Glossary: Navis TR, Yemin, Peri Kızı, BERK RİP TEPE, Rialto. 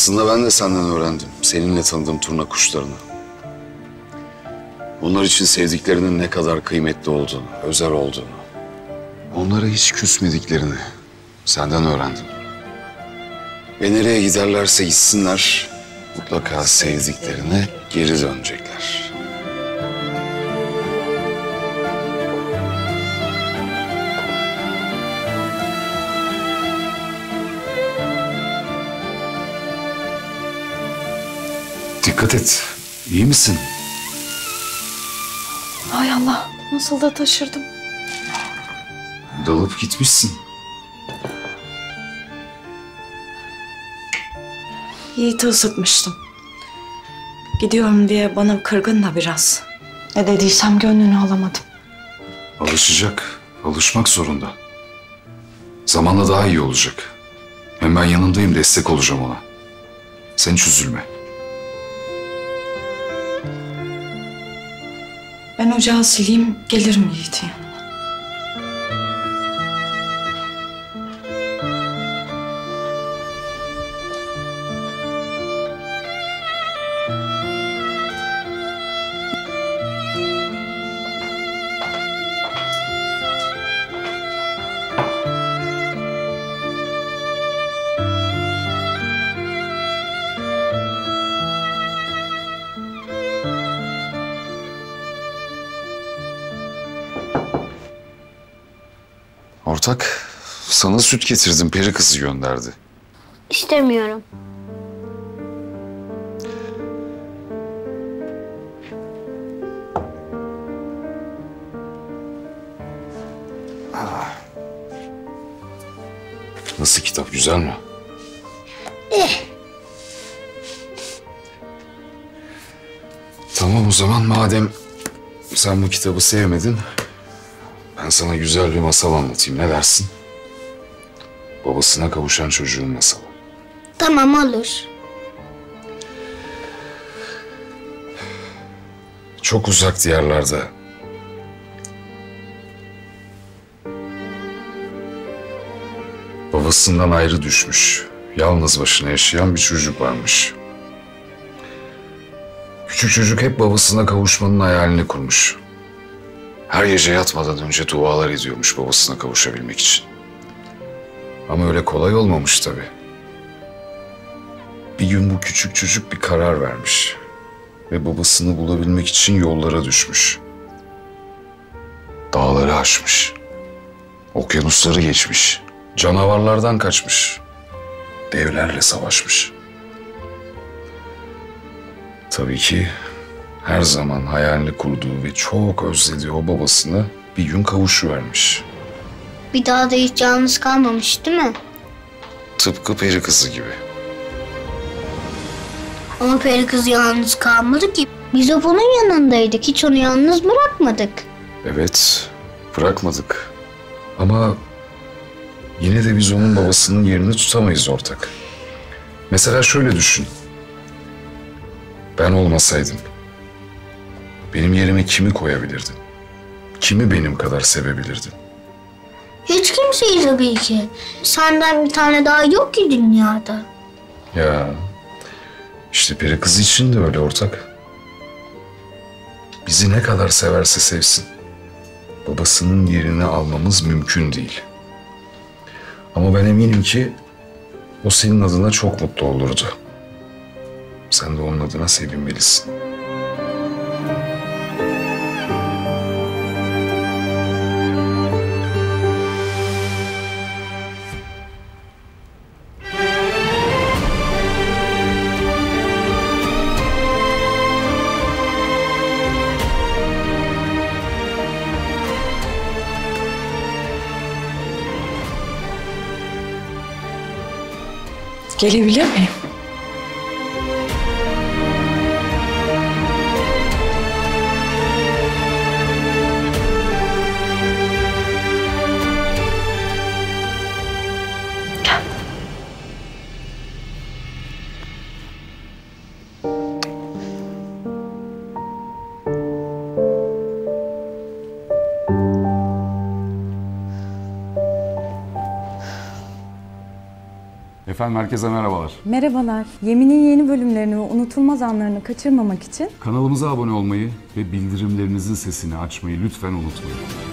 Aslında ben de senden öğrendim. Seninle tanıdığım turna kuşlarını. Onlar için sevdiklerinin ne kadar kıymetli olduğunu, özel olduğunu. Onlara hiç küsmediklerini senden öğrendim. Ve nereye giderlerse gitsinler, mutlaka sevdiklerine geri dönecekler. Dikkat et. İyi misin? Ay Allah. Nasıl da taşırdım. Dalıp gitmişsin. Yiğit'i ısıtmıştım. Gidiyorum diye bana kırgın da biraz. Ne dediysem gönlünü alamadım. Alışacak. Alışmak zorunda. Zamanla daha iyi olacak. Hem ben yanındayım, destek olacağım ona. Sen hiç üzülme. Ben ocağı sileyim, gelirim Yiğit'in yanına. Ortak, sana süt getirdim. Peri kızı gönderdi. İstemiyorum. Nasıl kitap? Güzel mi? Tamam o zaman, madem sen bu kitabı sevmedin... Ben sana güzel bir masal anlatayım. Ne dersin? Babasına kavuşan çocuğun masalı. Tamam, olur. Çok uzak diyarlarda... babasından ayrı düşmüş, yalnız başına yaşayan bir çocuk varmış. Küçük çocuk hep babasına kavuşmanın hayalini kurmuş. Her gece yatmadan önce dualar ediyormuş babasına kavuşabilmek için. Ama öyle kolay olmamış tabii. Bir gün bu küçük çocuk bir karar vermiş. Ve babasını bulabilmek için yollara düşmüş. Dağları aşmış. Okyanusları geçmiş. Canavarlardan kaçmış. Devlerle savaşmış. Tabii ki... her zaman hayalini kurduğu ve çok özlediği o babasına bir gün kavuşuvermiş. Bir daha da hiç yalnız kalmamış, değil mi? Tıpkı peri kızı gibi. Ama peri kızı yalnız kalmadı ki. Biz hep onun yanındaydık. Hiç onu yalnız bırakmadık. Evet, bırakmadık. Ama yine de biz onun babasının yerini tutamayız ortak. Mesela şöyle düşün. Ben olmasaydım... benim yerime kimi koyabilirdin? Kimi benim kadar sevebilirdin? Hiç kimseyi tabii ki. Senden bir tane daha yok ki dünyada. Ya, işte peri kızı için de öyle ortak. Bizi ne kadar severse sevsin, babasının yerini almamız mümkün değil. Ama ben eminim ki o senin adına çok mutlu olurdu. Sen de onun adına sevinmelisin. Gelebilir miyim? Gel. Efendim herkese merhabalar. Merhabalar. Yemin'in yeni bölümlerini ve unutulmaz anlarını kaçırmamak için kanalımıza abone olmayı ve bildirimlerinizin sesini açmayı lütfen unutmayın.